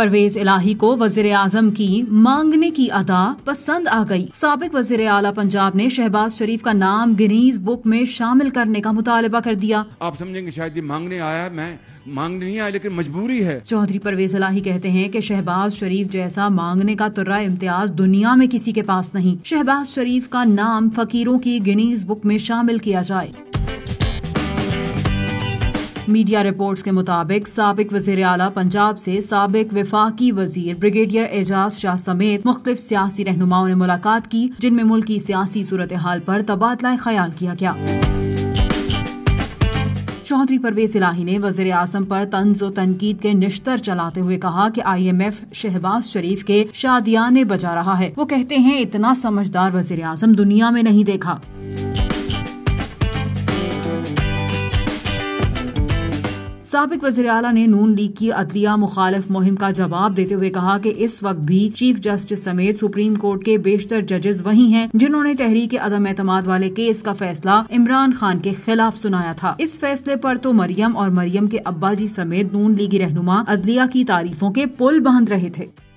परवेज़ इलाही को वज़ीर आज़म की मांगने की अदा पसंद आ गई। साबिक वज़ीर आला पंजाब ने शहबाज शरीफ का नाम गिनीज बुक में शामिल करने का मुतालबा कर दिया। आप समझेंगे शायद ये मांगने आया, मैं मांगने नहीं आया लेकिन मजबूरी है। चौधरी परवेज़ इलाही कहते हैं कि शहबाज शरीफ जैसा मांगने का तुर्रा इम्तियाज दुनिया में किसी के पास नहीं। शहबाज शरीफ का नाम फकीरों की गिनीज बुक में शामिल किया जाए। मीडिया रिपोर्ट्स के मुताबिक साबिक वज़ीर आला पंजाब से साबिक वफाकी वज़ीर ब्रिगेडियर एजाज शाह समेत मुख्तलिफ सियासी रहनुमाओं ने मुलाकात की, जिनमें मुल्क की सियासी सूरत हाल पर तबादला ख्याल किया गया। चौधरी परवेज़ इलाही ने वज़ीर आज़म पर तंज़ व तनकीद के निश्तर चलाते हुए कहा कि IMF शहबाज शरीफ के शादियाने बजा रहा है। वो कहते हैं इतना समझदार वज़ीर आज़म दुनिया में नहीं देखा। साबिक वज़ीर आला ने नून लीग की अदलिया मुखालिफ मुहिम का जवाब देते हुए कहा कि इस वक्त भी चीफ जस्टिस समेत सुप्रीम कोर्ट के बेशतर जजेस वही हैं जिन्होंने तहरीक अदम एतमाद वाले केस का फैसला इमरान खान के खिलाफ सुनाया था। इस फैसले पर तो मरियम और मरियम के अब्बाजी समेत नून लीगी रहनुमा अदलिया की तारीफों के पुल बांध रहे थे।